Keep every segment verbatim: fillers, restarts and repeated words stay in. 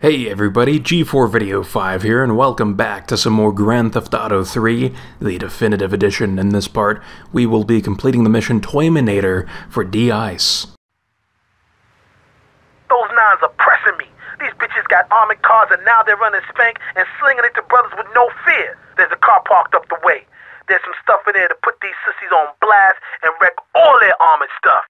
Hey everybody, G four Video five here, and welcome back to some more Grand Theft Auto three, the Definitive Edition. In this part, we will be completing the mission Toyminator for D-Ice. Those nines are pressing me. These bitches got armored cars and now they're running spank and slinging it to brothers with no fear. There's a car parked up the way. There's some stuff in there to put these sissies on blast and wreck all their armored stuff.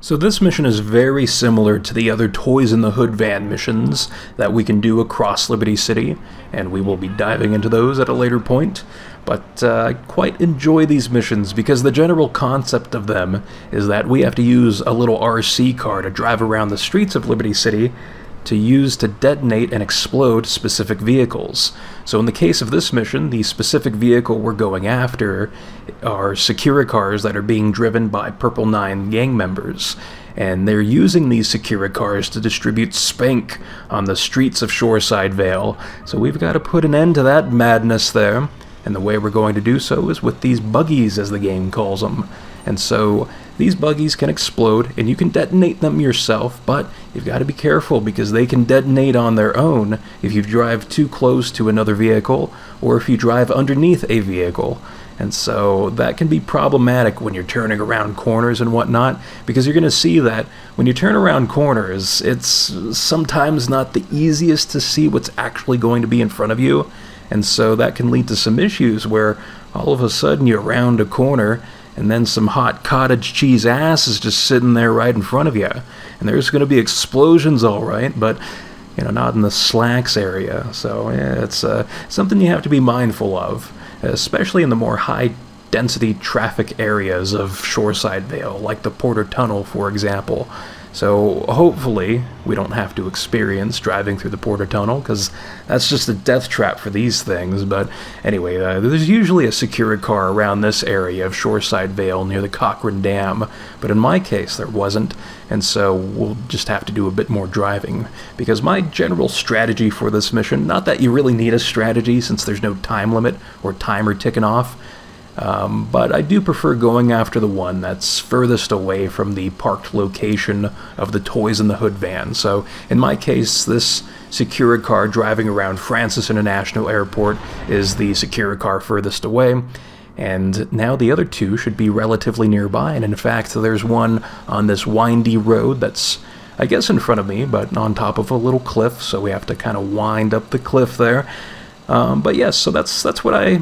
So this mission is very similar to the other Toys in the Hood van missions that we can do across Liberty City, and we will be diving into those at a later point, but uh, I quite enjoy these missions because the general concept of them is that we have to use a little R C car to drive around the streets of Liberty City to use to detonate and explode specific vehicles. So in the case of this mission, the specific vehicle we're going after are Secura cars that are being driven by Purple Nine gang members, and they're using these Secura cars to distribute spank on the streets of Shoreside Vale. So we've got to put an end to that madness there, and the way we're going to do so is with these buggies, as the game calls them. And so these buggies can explode, and you can detonate them yourself, but you've got to be careful because they can detonate on their own if you drive too close to another vehicle or if you drive underneath a vehicle. And so that can be problematic when you're turning around corners and whatnot, because you're going to see that when you turn around corners, it's sometimes not the easiest to see what's actually going to be in front of you. And so that can lead to some issues where all of a sudden you're around a corner and then some hot cottage cheese ass is just sitting there right in front of you. And there's going to be explosions, all right, but you know, not in the slacks area. So yeah, it's uh, something you have to be mindful of, especially in the more high-density traffic areas of Shoreside Vale, like the Porter Tunnel, for example. So hopefully we don't have to experience driving through the Porter Tunnel, because that's just a death trap for these things. But anyway, uh, there's usually a Secura car around this area of Shoreside Vale near the Cochrane Dam, but in my case there wasn't, and so we'll just have to do a bit more driving. Because my general strategy for this mission, not that you really need a strategy since there's no time limit or timer ticking off, Um, but I do prefer going after the one that's furthest away from the parked location of the Toys in the Hood van. So in my case, this Secura car driving around Francis International Airport is the Secura car furthest away. And now the other two should be relatively nearby, and in fact there's one on this windy road that's, I guess, in front of me, but on top of a little cliff, so we have to kind of wind up the cliff there. Um, but yes, so that's, that's what I...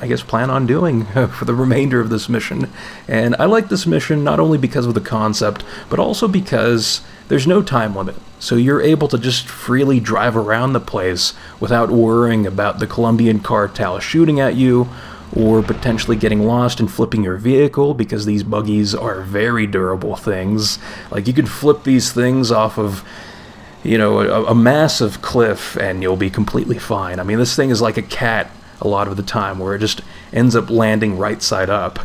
I guess plan on doing for the remainder of this mission. And I like this mission not only because of the concept, but also because there's no time limit, so you're able to just freely drive around the place without worrying about the Colombian cartel shooting at you or potentially getting lost and flipping your vehicle, because these buggies are very durable things. Like, you can flip these things off of, you know, a, a massive cliff and you'll be completely fine. I mean, this thing is like a cat a lot of the time, where it just ends up landing right side up.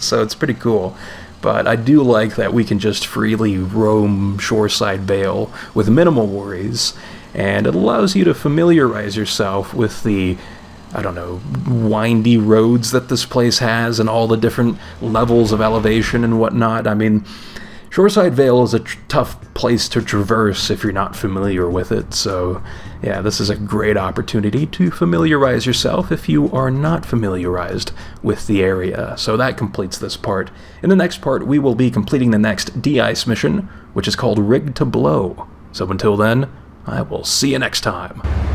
So it's pretty cool. But I do like that we can just freely roam Shoreside Vale with minimal worries, and it allows you to familiarize yourself with the, I don't know, windy roads that this place has and all the different levels of elevation and whatnot. I mean, Shoreside Vale is a tr tough place to traverse if you're not familiar with it, so yeah, this is a great opportunity to familiarize yourself if you are not familiarized with the area. So that completes this part. In the next part, we will be completing the next D-Ice mission, which is called Rigged to Blow. So until then, I will see you next time.